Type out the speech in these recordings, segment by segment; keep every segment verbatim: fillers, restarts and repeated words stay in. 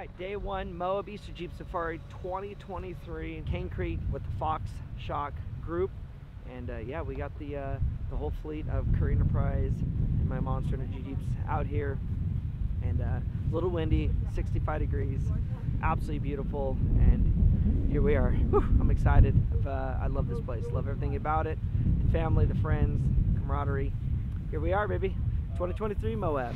Hi, day one Moab Easter Jeep Safari twenty twenty-three in Kane Creek with the Fox Shock Group, and uh, yeah, we got the uh, the whole fleet of Currie Enterprise and my Monster Energy Jeeps out here, and uh, a little windy, sixty-five degrees, absolutely beautiful, and here we are. Whew, I'm excited. Uh, I love this place. Love everything about it. The family, the friends, camaraderie. Here we are, baby. twenty twenty-three Moab.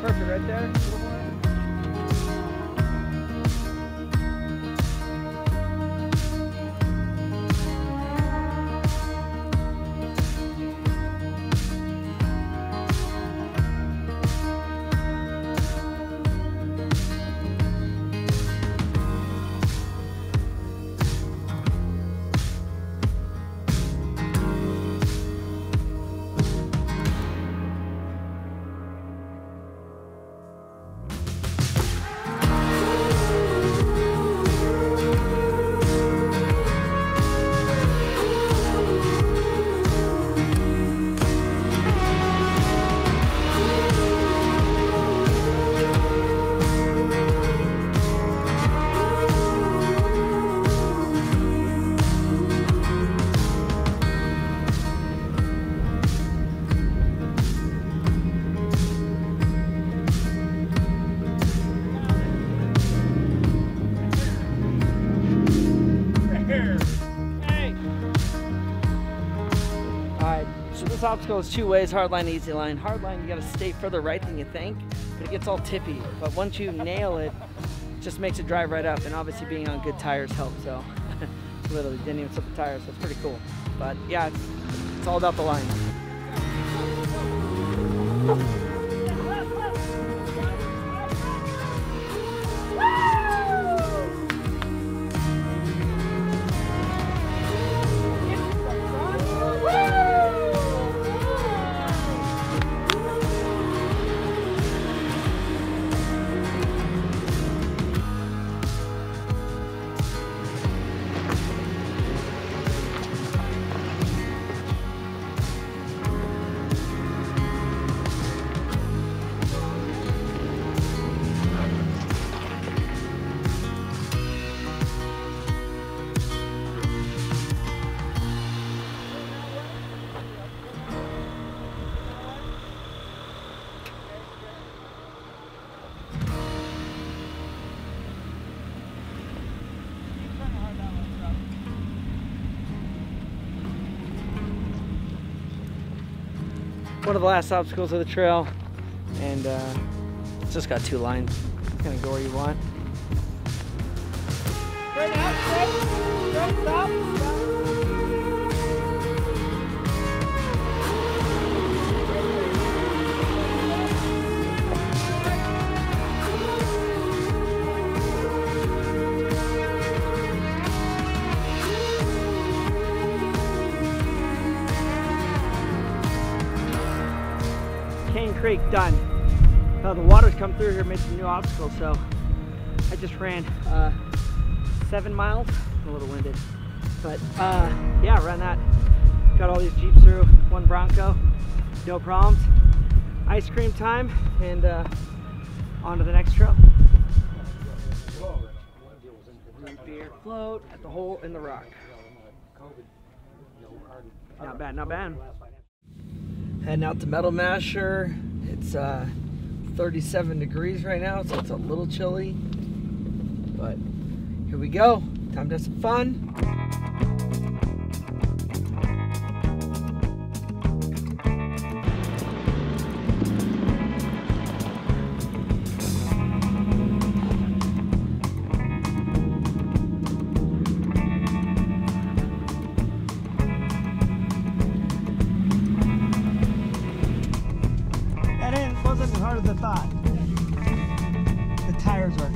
Perfect right there. This obstacle is two ways, hard line, easy line. Hard line, you gotta stay further right than you think, but it gets all tippy. But once you nail it, it just makes it drive right up, and obviously being on good tires helps, so. Literally didn't even slip the tires, so it's pretty cool. But yeah, it's, it's all about the line. One of the last obstacles of the trail, and uh, it's just got two lines. It's gonna go where you want. Straight out, straight, straight, stop, stop. Kane Creek done. Uh, the water's come through here, made some new obstacles, so I just ran uh, seven miles. I'm a little winded, but uh, yeah, ran that. Got all these Jeeps through, one Bronco, no problems. Ice cream time, and uh, on to the next trail. Root beer float at the hole in the rock. Not bad, not bad. Heading out to Metal Masher. It's uh, thirty-seven degrees right now, so it's a little chilly. But here we go. Time to have some fun. have thought. The tires are,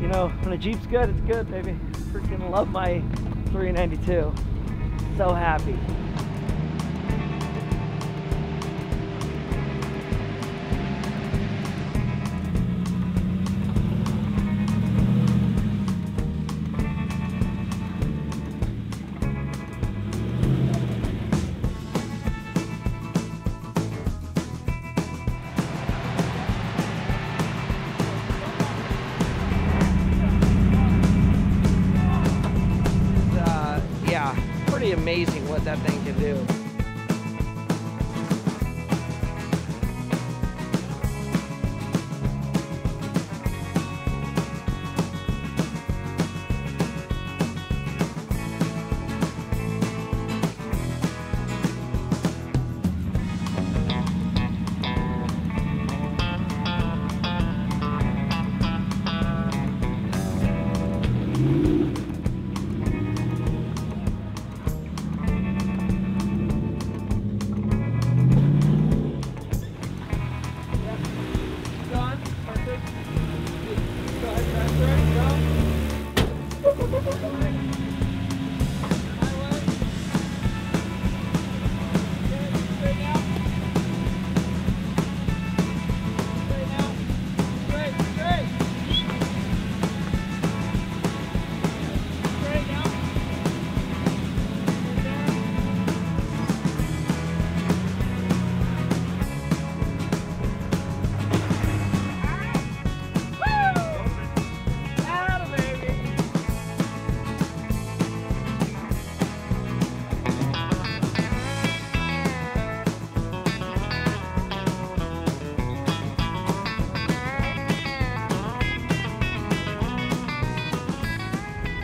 you know, when a Jeep's good, it's good, baby. Freaking love my three ninety-two. So happy. Amazing what that thing can do.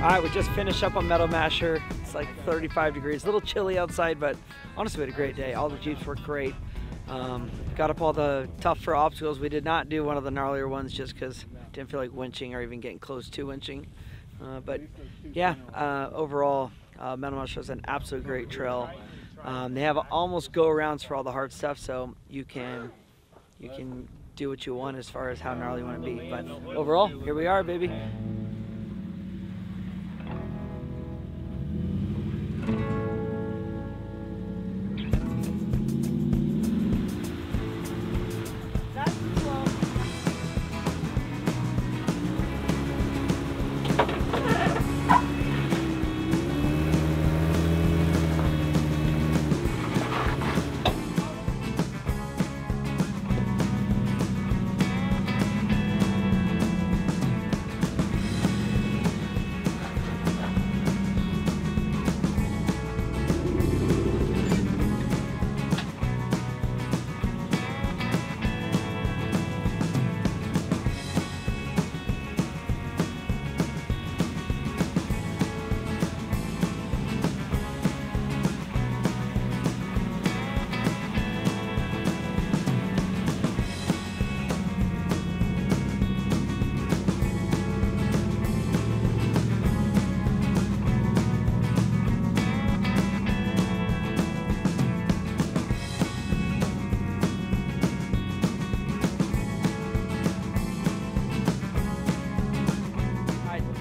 All right, we just finished up on Metal Masher. It's like thirty-five degrees, a little chilly outside, but honestly, we had a great day. All the Jeeps were great. Um, got up all the tougher obstacles. We did not do one of the gnarlier ones just because didn't feel like winching or even getting close to winching. Uh, but yeah, uh, overall, uh, Metal Masher was an absolute great trail. Um, they have almost go-arounds for all the hard stuff, so you can, you can do what you want as far as how gnarly you want to be. But overall, here we are, baby.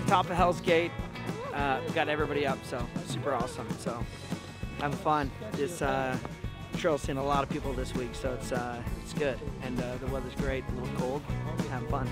Top of Hell's Gate, uh, got everybody up, so super awesome. So having fun. This uh, trail's seen a lot of people this week, so it's uh, it's good, and uh, the weather's great. A little cold, having fun.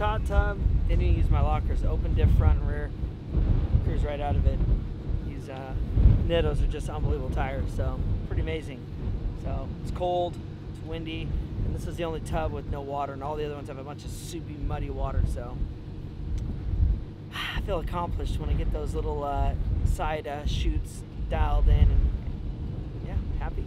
Hot tub, didn't even use my lockers. Open diff front and rear, cruise right out of it. These uh, Nittos are just unbelievable tires, so pretty amazing. So it's cold, it's windy, and this is the only tub with no water, and all the other ones have a bunch of soupy, muddy water. So I feel accomplished when I get those little uh, side uh, chutes dialed in, and yeah, happy.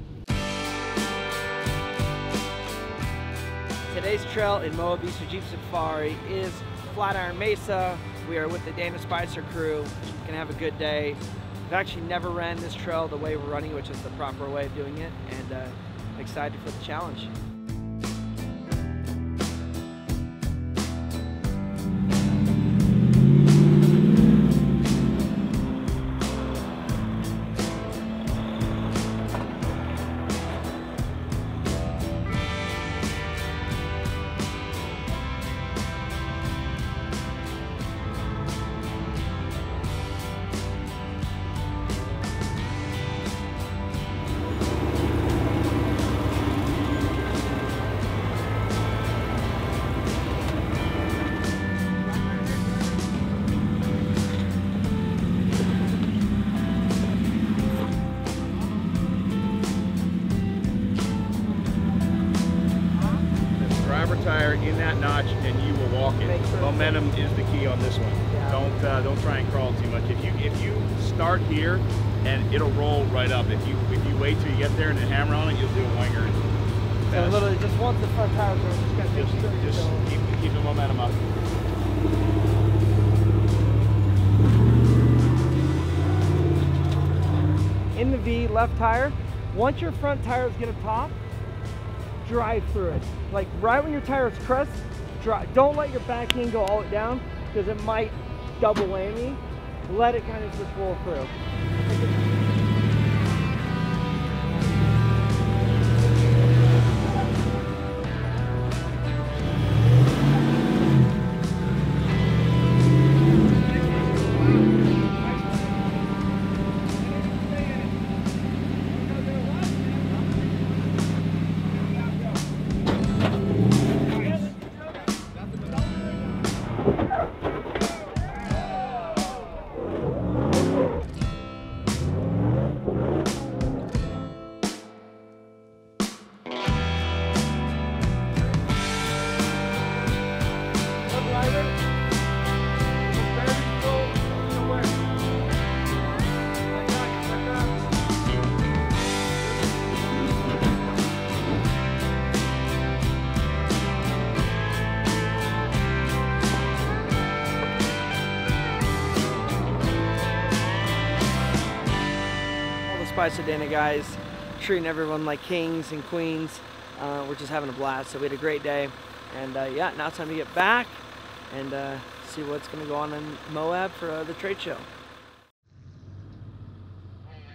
Today's trail in Moab Easter Jeep Safari is Flatiron Mesa. We are with the Dana Spicer crew. We're gonna have a good day. I've actually never ran this trail the way we're running, which is the proper way of doing it, and uh, I'm excited for the challenge. In that notch, and you will walk it. Sure. Momentum is the key on this one. Yeah. Don't uh, don't try and crawl too much. If you if you start here, and it'll roll right up. If you if you wait till you get there and then hammer on it, you'll do a winger. So fast. Literally, just once the front tires are just gonna just, sure just so. keep keep the momentum up. In the V, left tire. Once your front tires get a top, drive through it. Like right when your tires crest, drive. Don't let your back end go all down because it might double whammy. Let it kind of just roll through. Spicer Dana guys, treating everyone like kings and queens. Uh, we're just having a blast, so we had a great day. And uh, yeah, now it's time to get back and uh, see what's gonna go on in Moab for uh, the trade show.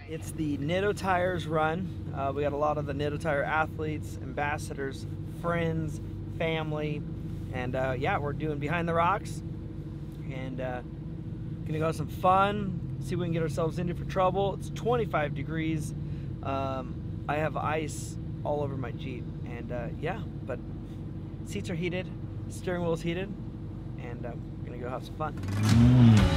It's the Nitto Tires run. Uh, we got a lot of the Nitto Tire athletes, ambassadors, friends, family, and uh, yeah, we're doing Behind the Rocks. And uh, gonna go have some fun. See if we can get ourselves into for trouble. It's twenty-five degrees. Um, I have ice all over my Jeep, and uh, yeah, but seats are heated, steering wheel's heated, and uh, we're gonna go have some fun.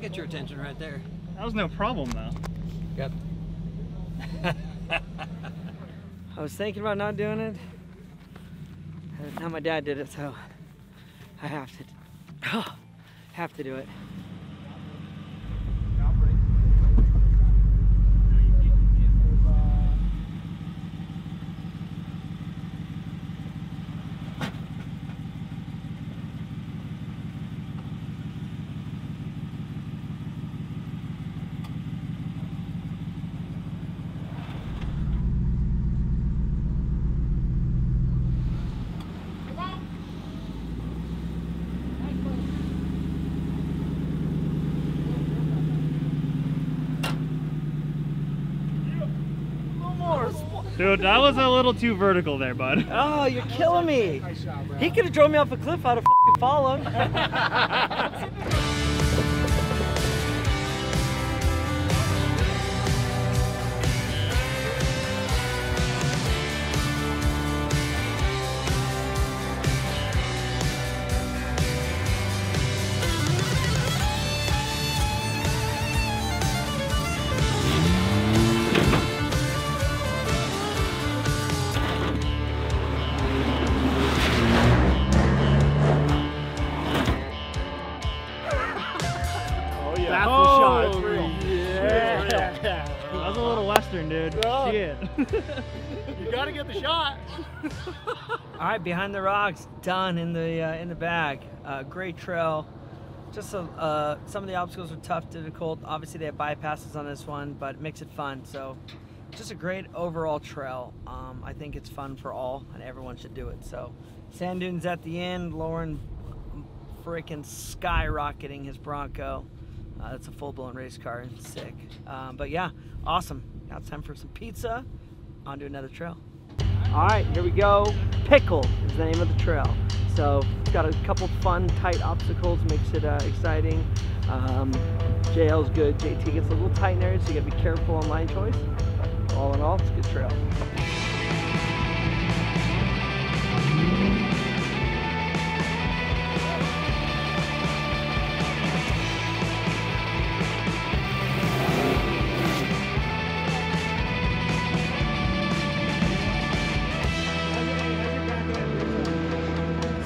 Get your attention right there. That was no problem though. Yep. I was thinking about not doing it. And now my dad did it, so I have to oh, have to do it. Dude, that was a little too vertical there, bud. Oh, you're killing me. He could have drove me off a cliff. I'd have f***ing followed. You gotta get the shot. All right, Behind the Rocks, done in the uh, in the bag. Uh, great trail. Just a, uh, some of the obstacles were tough, difficult. Obviously, they have bypasses on this one, but it makes it fun. So, just a great overall trail. Um, I think it's fun for all, and everyone should do it. So, sand dunes at the end. Lauren, freaking skyrocketing his Bronco. Uh, that's a full-blown race car. It's sick. Um, but yeah, awesome. Now it's time for some pizza. On to another trail. All right, here we go. Pickle is the name of the trail. So it's got a couple fun, tight obstacles, makes it uh, exciting. Um, J L's good, J T gets a little tight in there, so you gotta be careful on line choice. But all in all, it's a good trail.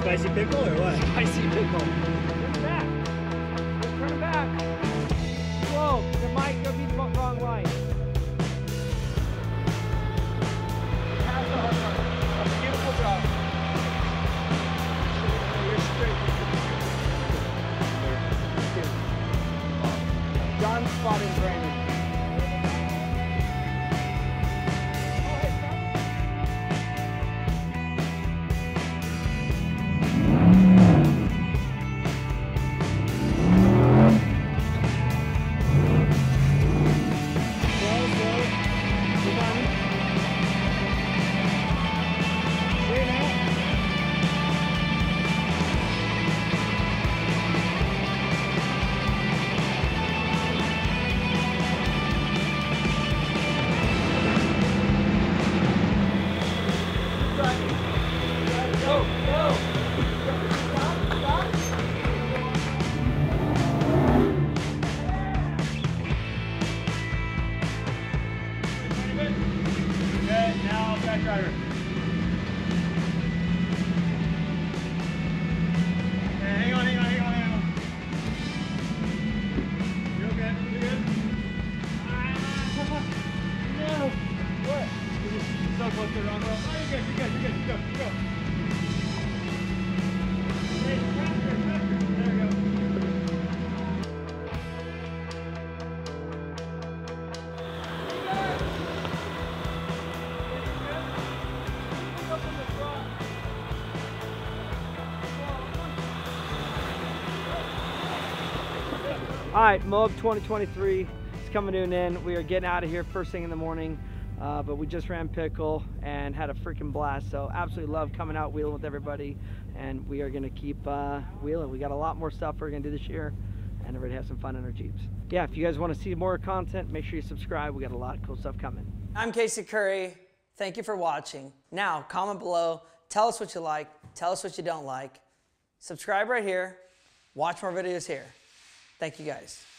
Spicy pickle or what? Spicy pickle. Turn it back. Turn it back. Whoa, the mic gonna be the wrong line. That's a hard one. That's a beautiful job. You're straight. John spotted Brandon. All right, Moab twenty twenty-three is coming to an end. We are getting out of here first thing in the morning, uh, but we just ran Pickle and had a freaking blast. So absolutely love coming out wheeling with everybody, and we are gonna keep uh, wheeling. We got a lot more stuff we're gonna do this year, and we're gonna have some fun in our Jeeps. Yeah, if you guys wanna see more content, make sure you subscribe. We got a lot of cool stuff coming. I'm Casey Currie. Thank you for watching. Now, comment below, tell us what you like, tell us what you don't like. Subscribe right here, watch more videos here. Thank you guys.